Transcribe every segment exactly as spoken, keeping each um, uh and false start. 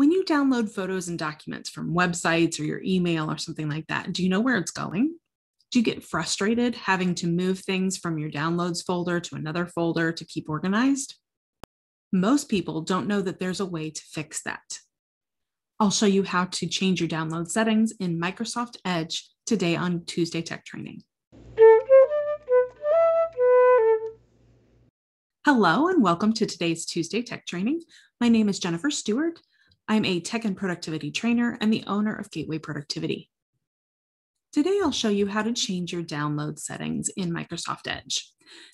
When you download photos and documents from websites or your email or something like that, do you know where it's going? Do you get frustrated having to move things from your downloads folder to another folder to keep organized? Most people don't know that there's a way to fix that. I'll show you how to change your download settings in Microsoft Edge today on Tuesday Tech Training. Hello and welcome to today's Tuesday Tech Training. My name is Jennifer Stewart. I'm a tech and productivity trainer and the owner of Gateway Productivity. Today, I'll show you how to change your download settings in Microsoft Edge.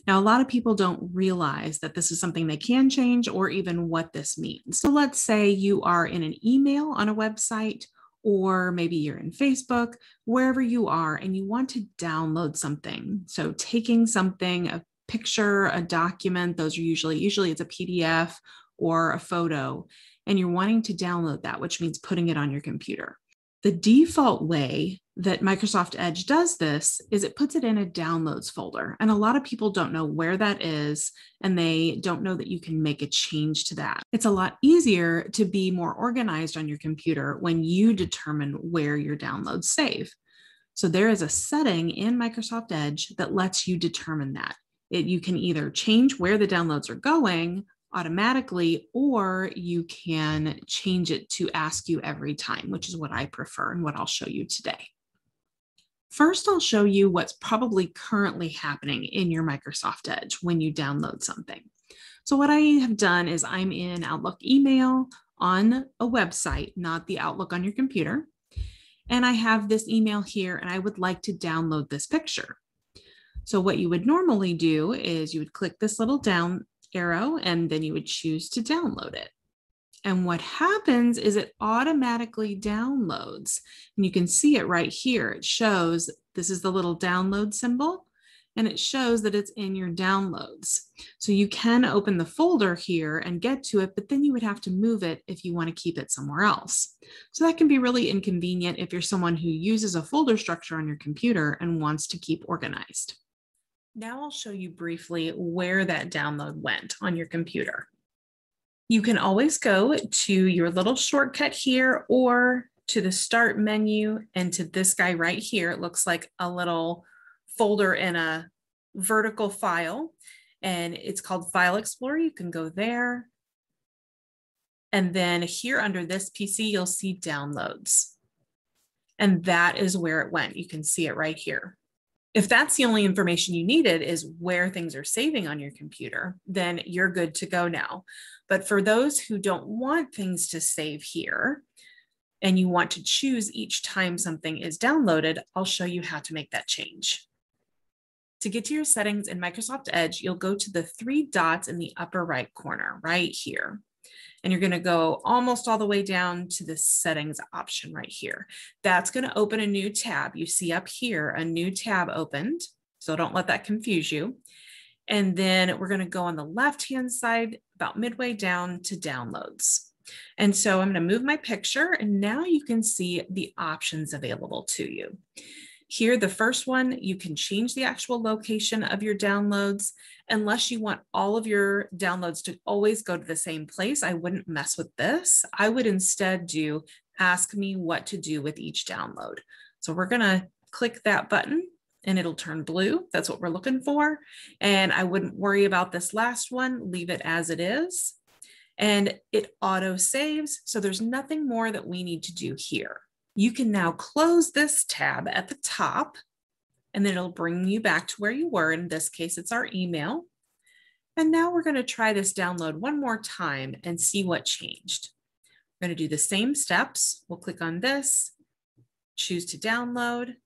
Now, a lot of people don't realize that this is something they can change or even what this means. So let's say you are in an email on a website, or maybe you're in Facebook, wherever you are, and you want to download something. So taking something, a picture, a document, those are usually, usually it's a P D F or a photo, and you're wanting to download that, which means putting it on your computer. The default way that Microsoft Edge does this is it puts it in a downloads folder. And a lot of people don't know where that is, and they don't know that you can make a change to that. It's a lot easier to be more organized on your computer when you determine where your downloads save. So there is a setting in Microsoft Edge that lets you determine that. It, you can either change where the downloads are going automatically, or you can change it to ask you every time, which is what I prefer and what I'll show you today. First, I'll show you what's probably currently happening in your Microsoft Edge when you download something. So what I have done is I'm in Outlook email on a website, not the Outlook on your computer. And I have this email here, and I would like to download this picture. So what you would normally do is you would click this little down arrow, and then you would choose to download it. And what happens is it automatically downloads. And you can see it right here. It shows this is the little download symbol, and it shows that it's in your downloads. So you can open the folder here and get to it, but then you would have to move it if you want to keep it somewhere else. So that can be really inconvenient if you're someone who uses a folder structure on your computer and wants to keep organized. Now I'll show you briefly where that download went on your computer. You can always go to your little shortcut here or to the start menu and to this guy right here. It looks like a little folder in a vertical file, and it's called File Explorer. You can go there. And then here under this P C, you'll see downloads. And that is where it went. You can see it right here. If that's the only information you needed is where things are saving on your computer, then you're good to go now. But for those who don't want things to save here, and you want to choose each time something is downloaded, I'll show you how to make that change. To get to your settings in Microsoft Edge, you'll go to the three dots in the upper right corner right here. And you're going to go almost all the way down to the settings option right here. That's going to open a new tab. You see up here, a new tab opened. So don't let that confuse you. And then we're going to go on the left-hand side about midway down to downloads. And so I'm going to move my picture, and now you can see the options available to you. Here, the first one, you can change the actual location of your downloads, unless you want all of your downloads to always go to the same place. I wouldn't mess with this. I would instead do ask me what to do with each download. So we're going to click that button and it'll turn blue. That's what we're looking for. And I wouldn't worry about this last one. Leave it as it is. And it auto saves. So there's nothing more that we need to do here. You can now close this tab at the top, and then it'll bring you back to where you were. In this case, it's our email. And now we're going to try this download one more time and see what changed. We're going to do the same steps. We'll click on this, choose to download.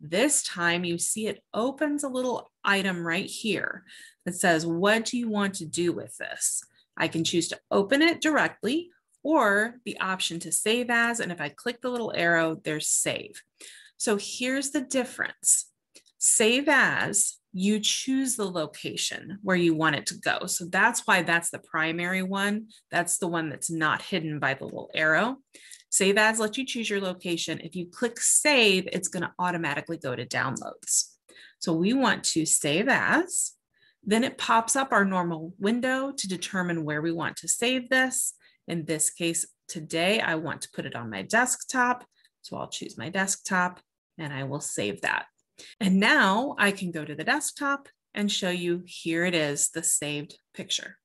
This time you see it opens a little item right here that says, what do you want to do with this? I can choose to open it directly, or the option to save as, and if I click the little arrow, there's save. So here's the difference. Save as, you choose the location where you want it to go. So that's why that's the primary one. That's the one that's not hidden by the little arrow. Save as lets you choose your location. If you click save, it's going to automatically go to downloads. So we want to save as, then it pops up our normal window to determine where we want to save this. In this case, today, I want to put it on my desktop. So I'll choose my desktop and I will save that. And now I can go to the desktop and show you, here it is, the saved picture.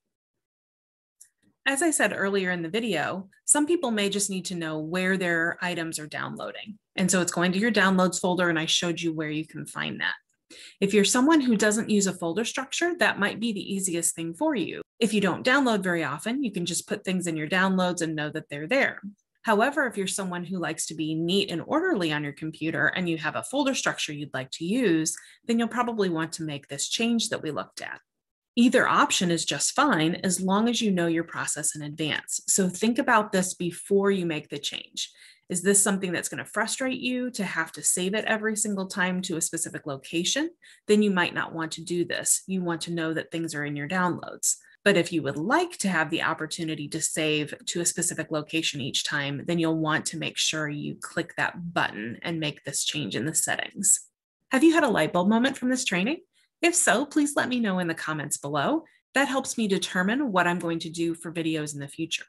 As I said earlier in the video, some people may just need to know where their items are downloading. And so it's going to your downloads folder, and I showed you where you can find that. If you're someone who doesn't use a folder structure, that might be the easiest thing for you. If you don't download very often, you can just put things in your downloads and know that they're there. However, if you're someone who likes to be neat and orderly on your computer and you have a folder structure you'd like to use, then you'll probably want to make this change that we looked at. Either option is just fine as long as you know your process in advance. So think about this before you make the change. Is this something that's going to frustrate you to have to save it every single time to a specific location? Then you might not want to do this. You want to know that things are in your downloads. But if you would like to have the opportunity to save to a specific location each time, then you'll want to make sure you click that button and make this change in the settings. Have you had a light bulb moment from this training? If so, please let me know in the comments below. That helps me determine what I'm going to do for videos in the future.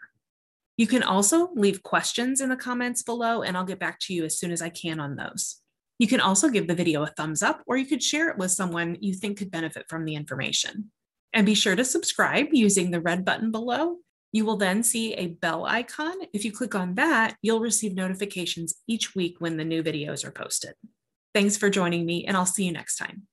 You can also leave questions in the comments below, and I'll get back to you as soon as I can on those. You can also give the video a thumbs up, or you could share it with someone you think could benefit from the information. And be sure to subscribe using the red button below. You will then see a bell icon. If you click on that, you'll receive notifications each week when the new videos are posted. Thanks for joining me, and I'll see you next time.